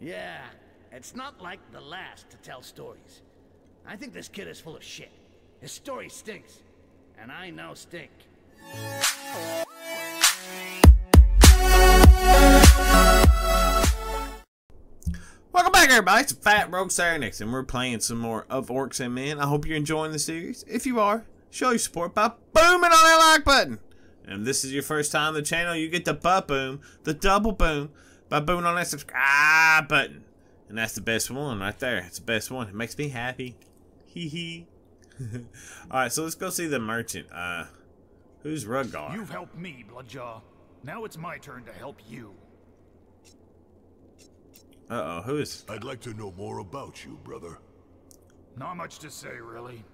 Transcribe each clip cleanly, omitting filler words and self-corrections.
Yeah, it's not like the last to tell stories. I think this kid is full of shit. His story stinks, and I know stink. Welcome back, everybody. It's The Fat Rogue Sarenixen, and we're playing some more of Orcs and Men. I hope you're enjoying the series. If you are, show your support by booming on that like button. And if this is your first time on the channel, you get the butt boom, the double boom, by booming on that subscribe button. And that's the best one right there. It's the best one. It makes me happy. Hee hee. Alright, so let's go see the merchant. Who's Rugar? You've helped me, Bloodjaw. Now it's my turn to help you. Uh-oh, who is... I'd like to know more about you, brother. Not much to say, really.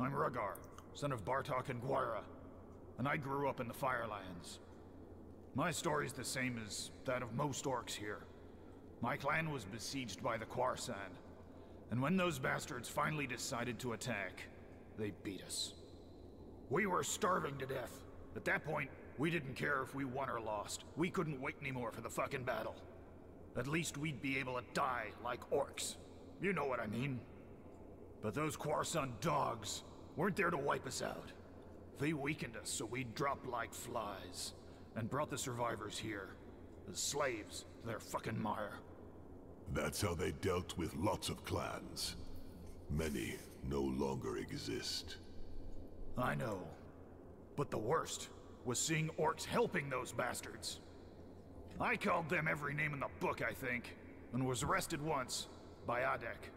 I'm Rugar, son of Bartok and Guira, and I grew up in the Firelands. My story's the same as that of most orcs here. My clan was besieged by the Kwasan, and when those bastards finally decided to attack, they beat us. We were starving to death. At that point, we didn't care if we won or lost. We couldn't wait anymore for the fucking battle. At least we'd be able to die like orcs. You know what I mean. But those Kwasan dogs weren't there to wipe us out. They weakened us so we dropped like flies and brought the survivors here as slaves to their fucking mire. That's how they dealt with lots of clans. Many no longer exist. I know. But the worst was seeing orcs helping those bastards. I called them every name in the book, I think, and was arrested once by Ardek.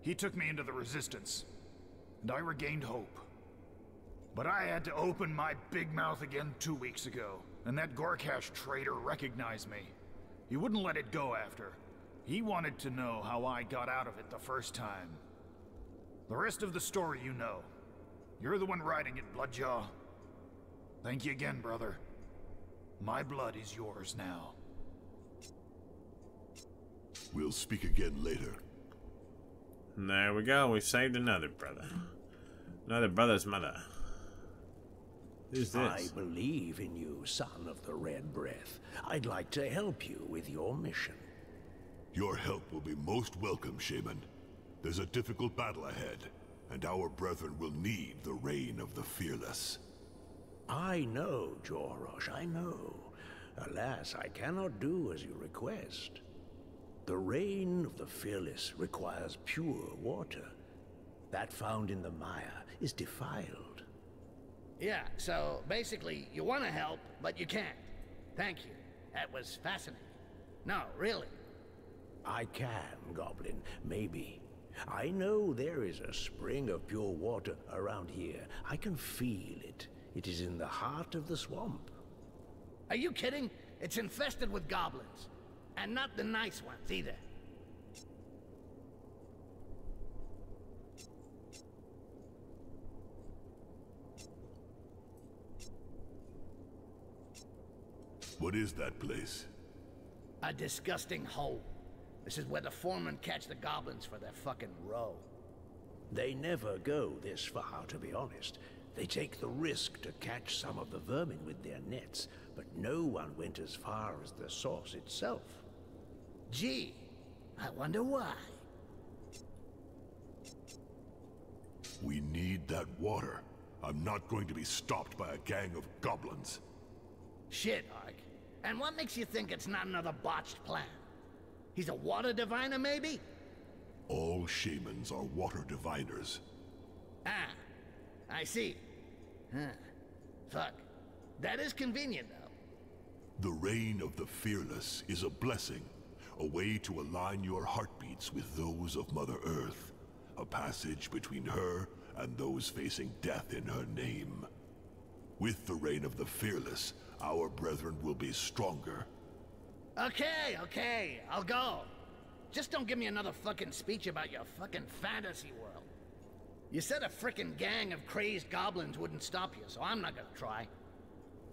He took me into the resistance, and I regained hope. But I had to open my big mouth again 2 weeks ago, and that Gorkash traitor recognized me. He wouldn't let it go after. He wanted to know how I got out of it the first time. The rest of the story you know. You're the one writing it, Bloodjaw. Thank you again, brother. My blood is yours now. We'll speak again later. There we go. We've saved another brother. Another brother's mother. Who's this? I believe in you, son of the Red Breath. I'd like to help you with your mission. Your help will be most welcome, Shaman. There's a difficult battle ahead, and our brethren will need the Reign of the Fearless. I know, Jorosh, I know. Alas, I cannot do as you request. The Reign of the Fearless requires pure water. That found in the mire is defiled. Yeah, so basically you want to help, but you can't. Thank you. That was fascinating. No, really. I can, Goblin, maybe. I know there is a spring of pure water around here. I can feel it. It is in the heart of the swamp. Are you kidding? It's infested with goblins. And not the nice ones, either. What is that place? A disgusting hole. This is where the foremen catch the goblins for their fucking row. They never go this far, to be honest. They take the risk to catch some of the vermin with their nets, but no one went as far as the source itself. Gee, I wonder why. We need that water. I'm not going to be stopped by a gang of goblins. Shit, Ark. And what makes you think it's not another botched plan? He's a water diviner, maybe? All shamans are water diviners. Ah, I see. Huh. Fuck. That is convenient, though. The Reign of the Fearless is a blessing, a way to align your heartbeats with those of Mother Earth, a passage between her and those facing death in her name. With the Reign of the Fearless, our brethren will be stronger. Okay, okay, I'll go. Just don't give me another fucking speech about your fucking fantasy world. You said a frickin' gang of crazed goblins wouldn't stop you, so I'm not gonna try.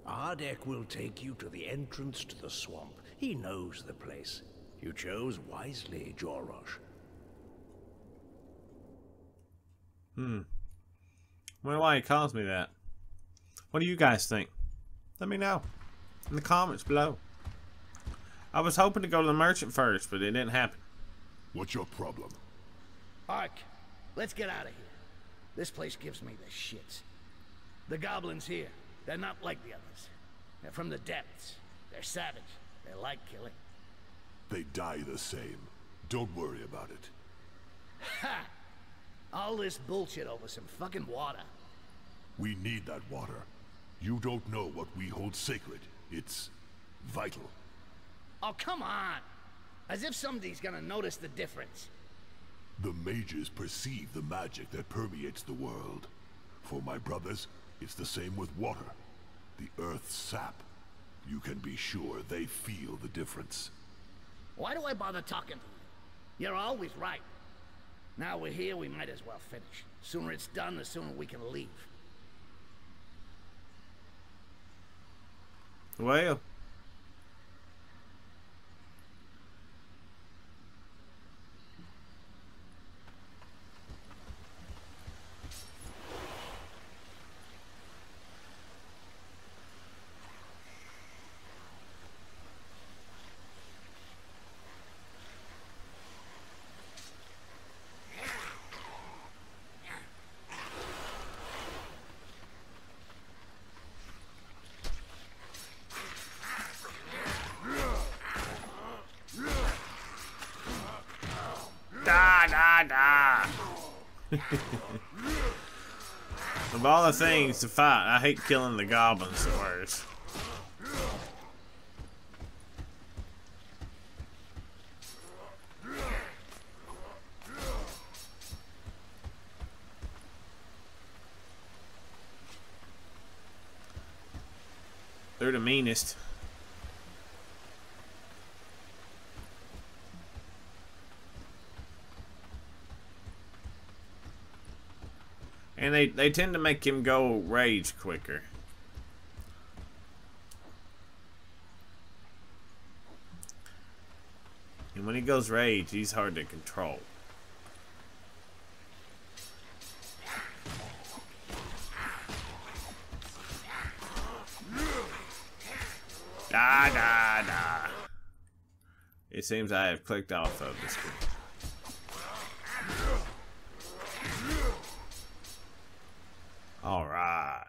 Ardek will take you to the entrance to the swamp. He knows the place. You chose wisely, Jorosh. I wonder why he calls me that. What do you guys think? Let me know in the comments below. I was hoping to go to the merchant first, but it didn't happen. What's your problem? Ark, let's get out of here. This place gives me the shits. The goblins here, they're not like the others. They're from the depths. They're savage. They like killing. They die the same. Don't worry about it. Ha! All this bullshit over some fucking water. We need that water. You don't know what we hold sacred. It's vital. Oh, come on! As if somebody's gonna notice the difference. The mages perceive the magic that permeates the world. For my brothers, it's the same with water. The earth's sap. You can be sure they feel the difference. Why do I bother talking to you? You're always right. Now we're here, we might as well finish. The sooner it's done, the sooner we can leave. Well. Of all the things to fight, I hate killing the goblins the worst. They're the meanest. And they tend to make him go rage quicker. And when he goes rage, he's hard to control. Da da da. It seems I have clicked off of this game. Alright.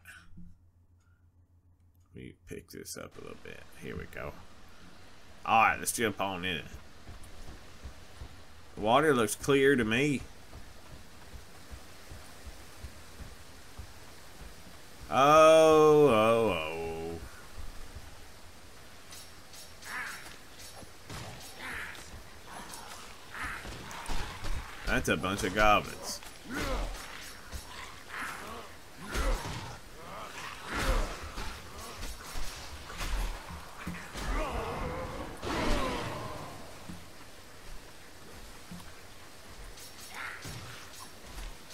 Let me pick this up a little bit. Here we go. Alright, let's jump on in. The water looks clear to me. Oh, oh, oh. That's a bunch of goblins.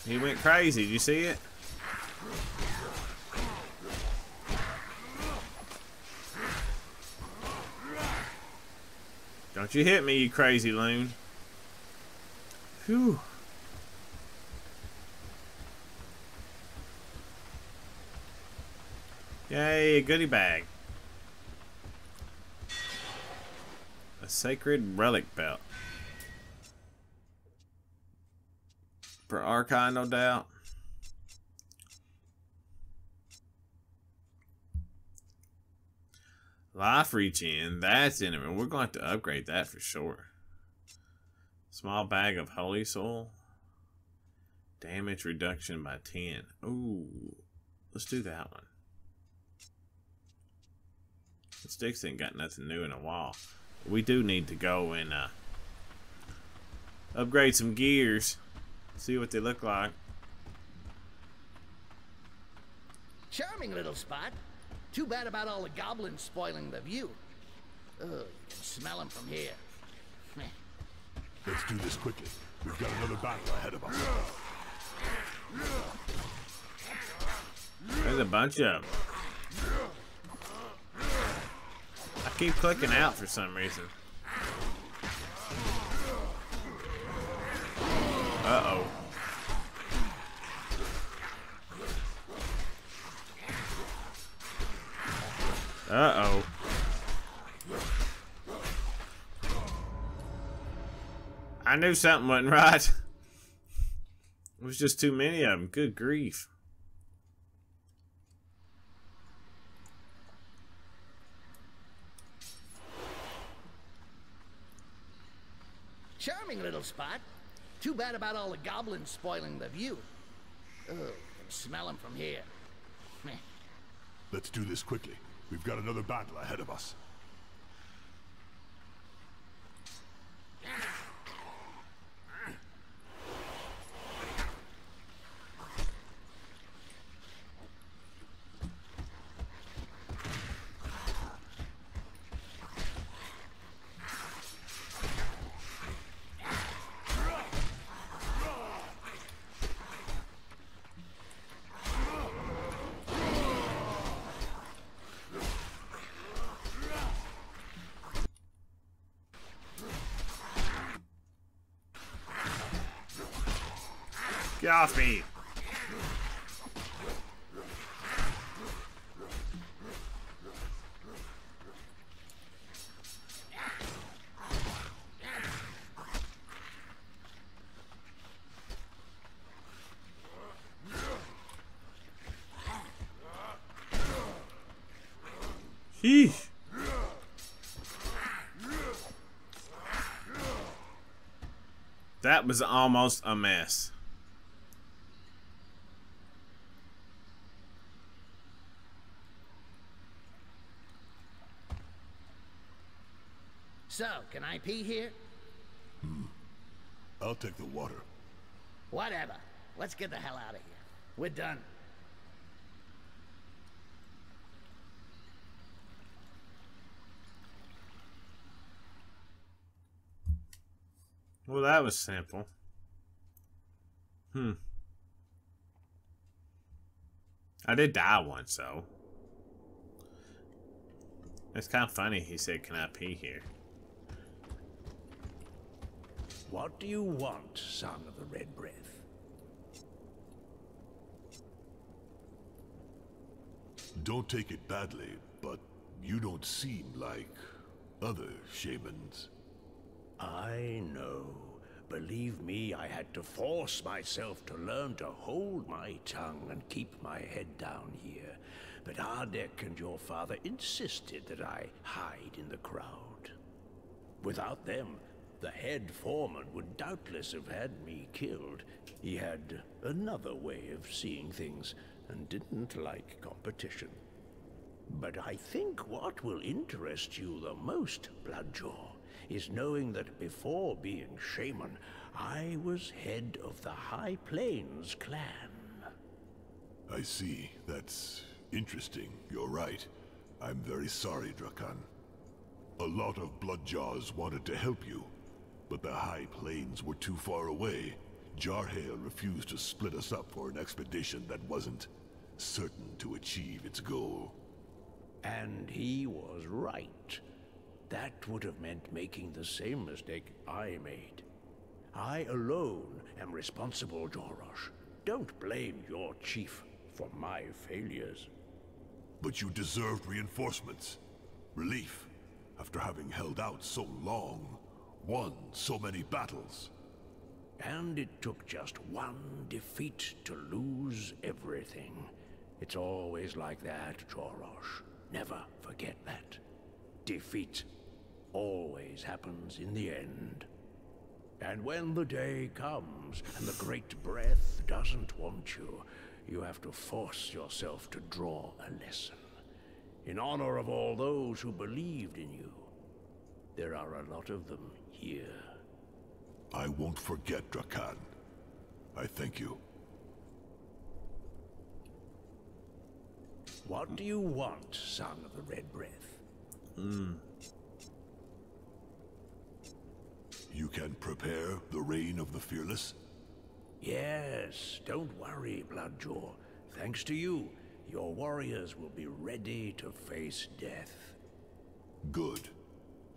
He went crazy. Did you see it? Don't you hit me, you crazy loon. Whew. Yay, a goodie bag. A sacred relic belt. For Archai, no doubt. Life regen, that's in it. We're going to have to upgrade that for sure. Small bag of holy soul. Damage reduction by 10. Ooh, let's do that one. The Styx ain't got nothing new in a while. We do need to go and upgrade some gears. See what they look like. Charming little spot. Too bad about all the goblins spoiling the view. Ugh, you can smell them from here. Let's do this quickly. We've got another battle ahead of us. There's a bunch of them. I keep clicking out for some reason. Uh-oh. Uh-oh. I knew something wasn't right. It was just too many of them. Good grief. Charming little spot. Too bad about all the goblins spoiling the view. Oh, I can smell them from here. Meh. Let's do this quickly. We've got another battle ahead of us. Get off me! Sheesh. That was almost a mess. So, can I pee here? Hmm. I'll take the water. Whatever. Let's get the hell out of here. We're done. Well, that was simple. Hmm. I did die once, though. It's kind of funny he said, can I pee here? What do you want, son of the Red Breath? Don't take it badly, but you don't seem like other shamans. I know. Believe me, I had to force myself to learn to hold my tongue and keep my head down here. But Ardek and your father insisted that I hide in the crowd. Without them, the head foreman would doubtless have had me killed. He had another way of seeing things and didn't like competition. But I think what will interest you the most, Bloodjaw, is knowing that before being shaman, I was head of the High Plains clan. I see. That's interesting. You're right. I'm very sorry, Drakkan. A lot of Bloodjaws wanted to help you. But the High Plains were too far away. Jarhail refused to split us up for an expedition that wasn't certain to achieve its goal. And he was right. That would have meant making the same mistake I made. I alone am responsible, Jorosh. Don't blame your chief for my failures. But you deserved reinforcements. Relief, after having held out so long. Won so many battles. And it took just one defeat to lose everything. It's always like that, Jorosh. Never forget that. Defeat always happens in the end. And when the day comes and the Great Breath doesn't want you, you have to force yourself to draw a lesson. In honor of all those who believed in you. There are a lot of them here. I won't forget, Drakkan. I thank you. What do you want, son of the Red Breath? Mm. You can prepare the Reign of the Fearless? Yes, don't worry, Bloodjaw. Thanks to you, your warriors will be ready to face death. Good.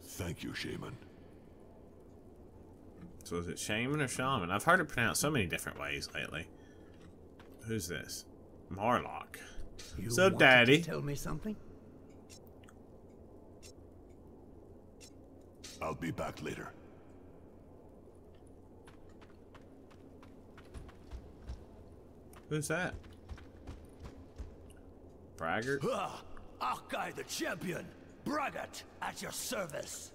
Thank you, Shaman. So is it Shaman or Shaman? I've heard it pronounced so many different ways lately. Who's this? Marlock. You so, Daddy, to tell me something? I'll be back later. Who's that? Braggart? Archai the champion! Braggart at your service!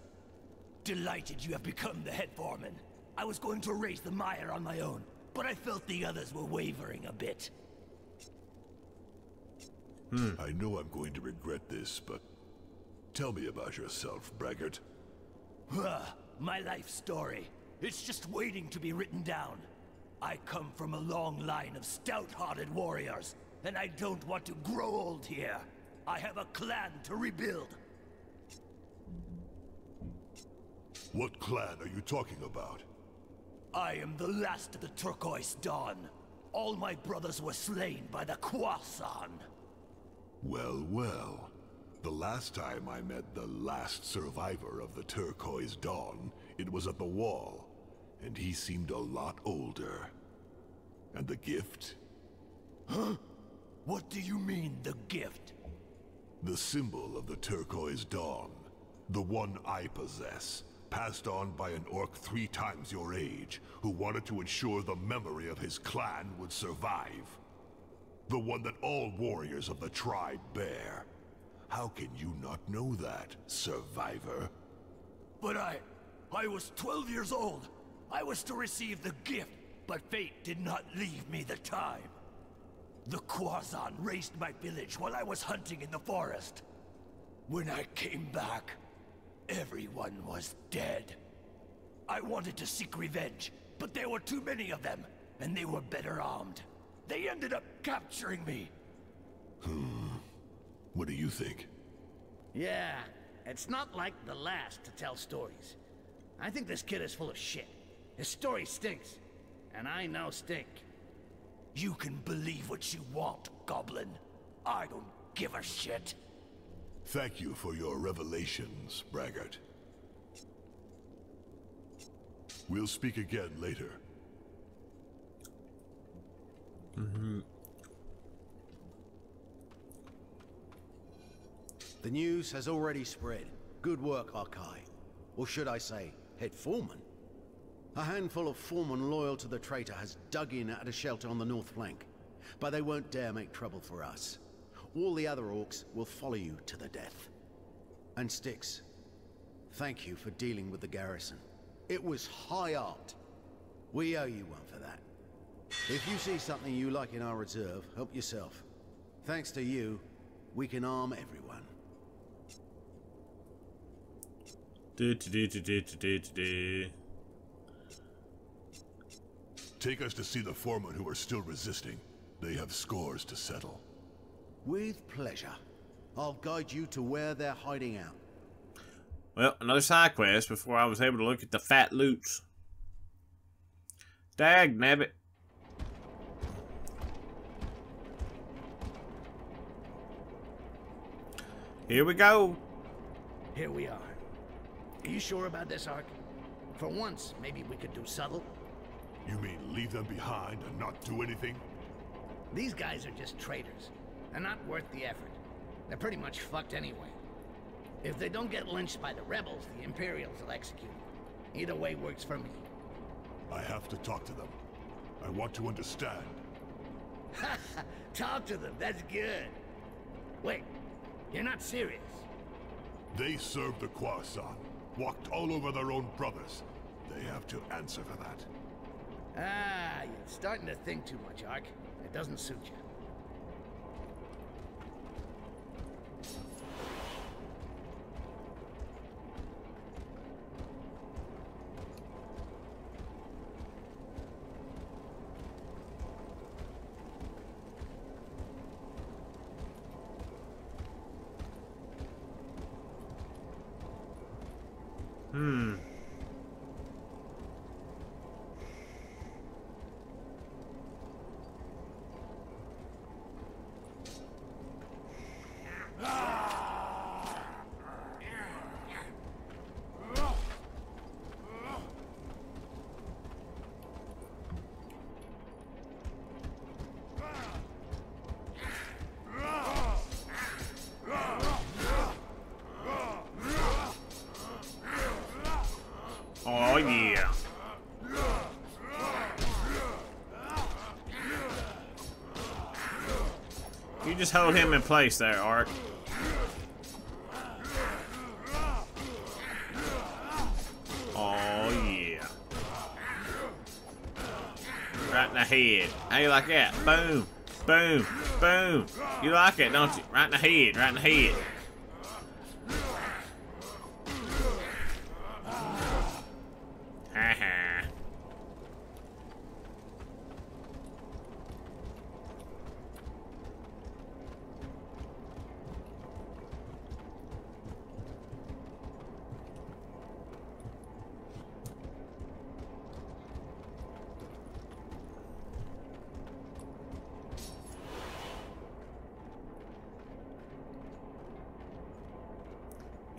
Delighted you have become the head foreman. I was going to raise the mire on my own, but I felt the others were wavering a bit. I know I'm going to regret this, but tell me about yourself, Braggart. My life story. It's just waiting to be written down. I come from a long line of stout-hearted warriors, and I don't want to grow old here. I have a clan to rebuild. What clan are you talking about? I am the last of the Turquoise Dawn. All my brothers were slain by the Kwasan. Well, well. The last time I met the last survivor of the Turquoise Dawn, it was at the wall, and he seemed a lot older. And the gift? Huh? What do you mean, the gift? The symbol of the Turquoise Dawn, the one I possess, passed on by an orc 3 times your age, who wanted to ensure the memory of his clan would survive. The one that all warriors of the tribe bear. How can you not know that, survivor? But I was 12 years old. I was to receive the gift, but fate did not leave me the time. The Kwasan raised my village while I was hunting in the forest. When I came back, everyone was dead. I wanted to seek revenge, but there were too many of them, and they were better armed. They ended up capturing me. What do you think? Yeah, it's not like the last to tell stories. I think this kid is full of shit. His story stinks, and I now stink. You can believe what you want, Goblin. I don't give a shit. Thank you for your revelations, Braggart. We'll speak again later. The news has already spread. Good work, Archai. Or should I say, head foreman? A handful of foremen loyal to the traitor has dug in at a shelter on the north flank, but they won't dare make trouble for us. All the other orcs will follow you to the death. And Styx, thank you for dealing with the garrison. It was high art. We owe you one for that. If you see something you like in our reserve, help yourself. Thanks to you, we can arm everyone. Take us to see the foremen who are still resisting. They have scores to settle. With pleasure. I'll guide you to where they're hiding out. Well, another side quest before I was able to look at the fat loot. Dag nabbit. Here we go. Here we are. Are you sure about this, Ark? For once, maybe we could do subtle. You mean leave them behind and not do anything? These guys are just traitors. They're not worth the effort. They're pretty much fucked anyway. If they don't get lynched by the rebels, the Imperials will execute them. Either way works for me. I have to talk to them. I want to understand. Talk to them, that's good. Wait, you're not serious? They served the Kwasan, walked all over their own brothers. They have to answer for that. Ah, you're starting to think too much, Ark. It doesn't suit you. just hold him in place there, Ark. Oh, yeah. Right in the head. How you like that? Boom. Boom. Boom. You like it, don't you? Right in the head. Right in the head.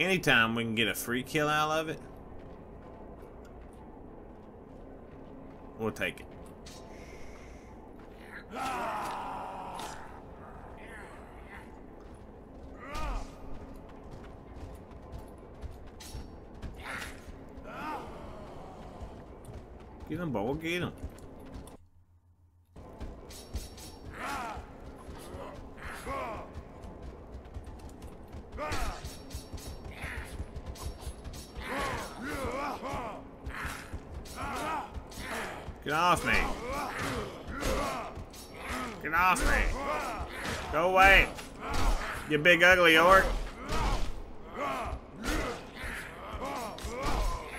Anytime we can get a free kill out of it, we'll take it. Get him, boy, get him. Get off me. Get off me. Go away, you big ugly orc.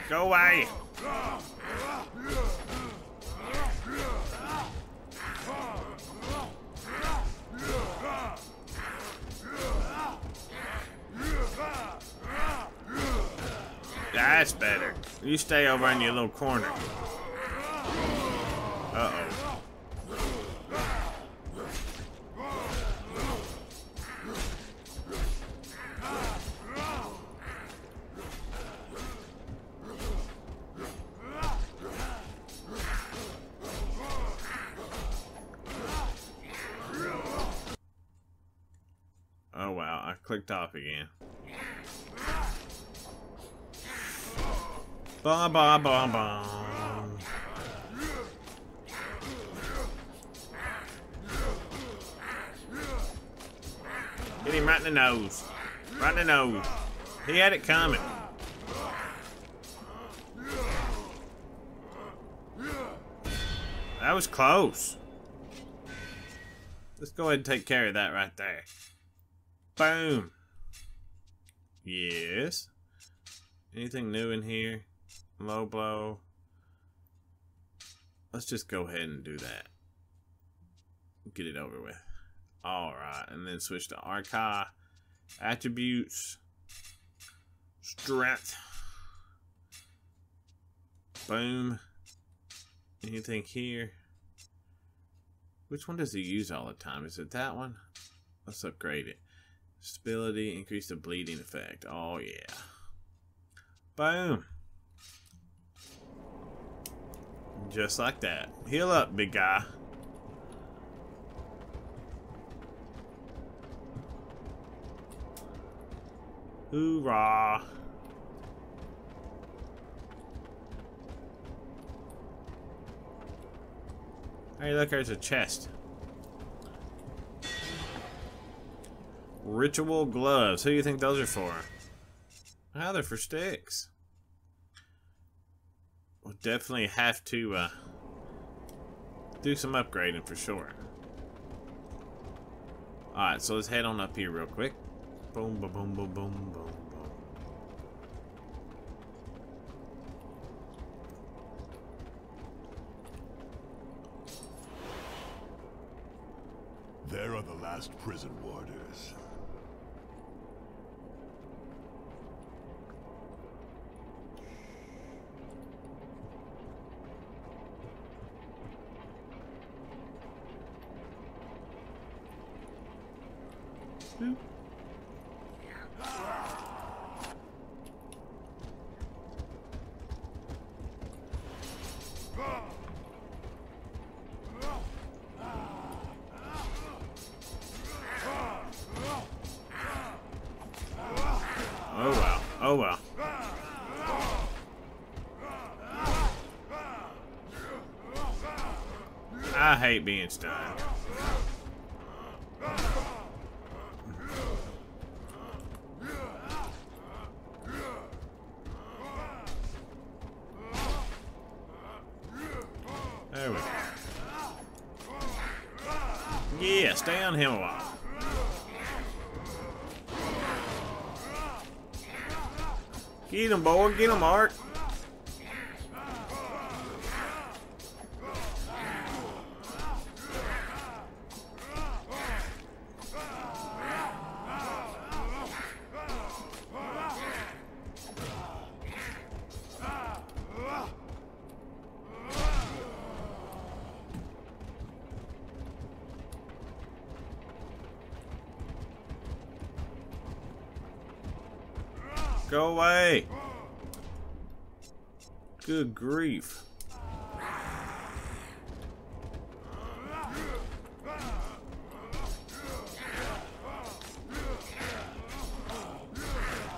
Go away. That's better. You stay over in your little corner. Uh-oh. Oh, wow. I clicked off again. Ba ba ba ba. Hit him right in the nose. Right in the nose. He had it coming. That was close. Let's go ahead and take care of that right there. Boom. Yes. Anything new in here? Low blow. Let's just go ahead and do that. Get it over with. Alright, and then switch to Archai, attributes, strength, boom, anything here? Which one does he use all the time? Is it that one? Let's upgrade it. Stability, increase the bleeding effect, oh yeah. Boom. Just like that. Heal up, big guy. Hoorah! Hey, look, there's a chest. Ritual gloves. Who do you think those are for? Oh, they're for Styx. We'll definitely have to do some upgrading for sure. Alright, so let's head on up here real quick. Boom, boom, boom, boom, boom, boom. There are the last prison warders. Boop. Oh well. I hate being stunned. Yeah, stay on him a while. Get him, boy. Get him, Art. Go away. Good grief.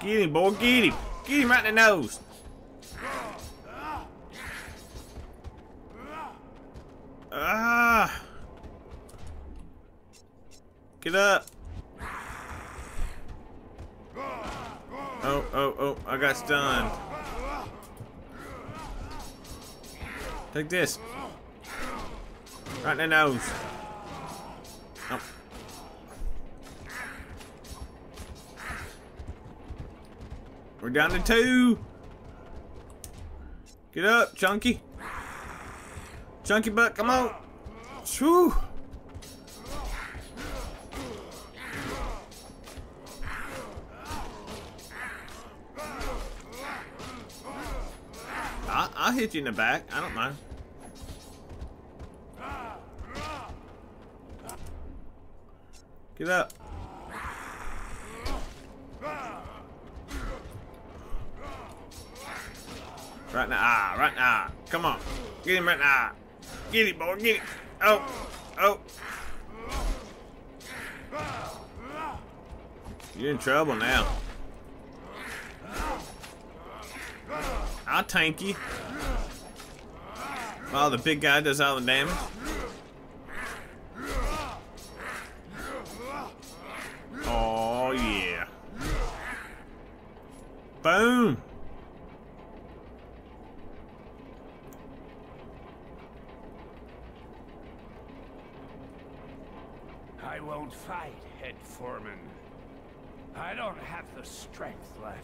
Get him, boy, get him. Get him right in the nose. Ah. Get up. Oh, I got stunned. Take this. Right in the nose. Oh. We're down to 2. Get up, Chunky. Chunky Buck, come on. Shoo. I'll hit you in the back. I don't mind. Get up. Right now. Ah, right now. Come on. Get him right now. Get it, boy. Get it. Oh. Oh. You're in trouble now. I'll tank you. Wow, the big guy does all the damage. Oh, yeah. Boom. I won't fight, head foreman. I don't have the strength left.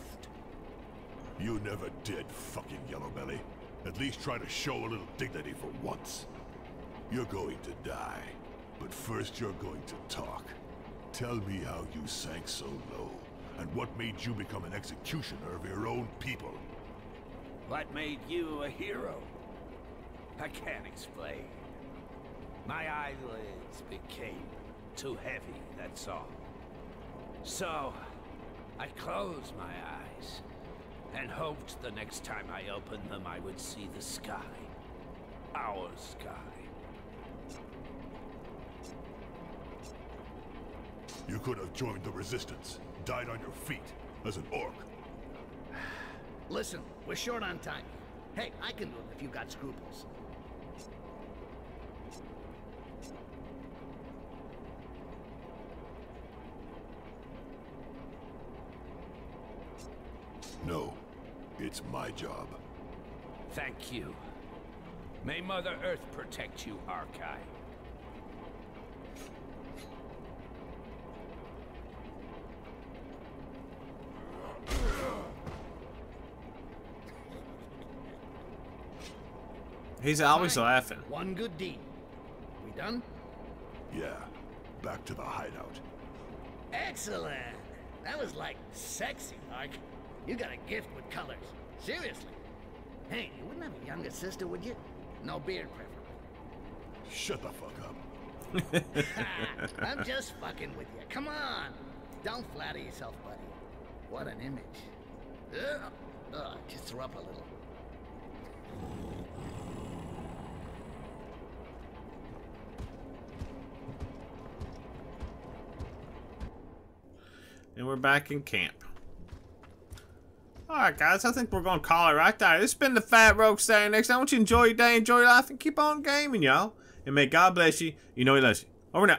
You never did, fucking yellow belly. At least try to show a little dignity for once. You're going to die, but first you're going to talk. Tell me how you sank so low, and what made you become an executioner of your own people. What made you a hero? I can't explain. My eyelids became too heavy, that's all. So, I closed my eyes. And hoped the next time I opened them, I would see the sky. Our sky. You could have joined the resistance, died on your feet, as an orc. Listen, we're short on time. Hey, I can do it if you've got scruples. No, it's my job. Thank you. May Mother Earth protect you, Archai. He's always laughing. One good deed. We done? Yeah. Back to the hideout. Excellent. That was like sexy, Arch. You got a gift with colors. Seriously. Hey, you wouldn't have a younger sister, would you? No beard, preferably. Shut the fuck up. I'm just fucking with you. Come on. Don't flatter yourself, buddy. What an image. Just throw up a little. And we're back in camp. Alright guys, I think we're going to call it right there. This has been the Fat Rogue Sarenixen. I want you to enjoy your day, enjoy your life, and keep on gaming, y'all. And may God bless you. You know he loves you. Over now.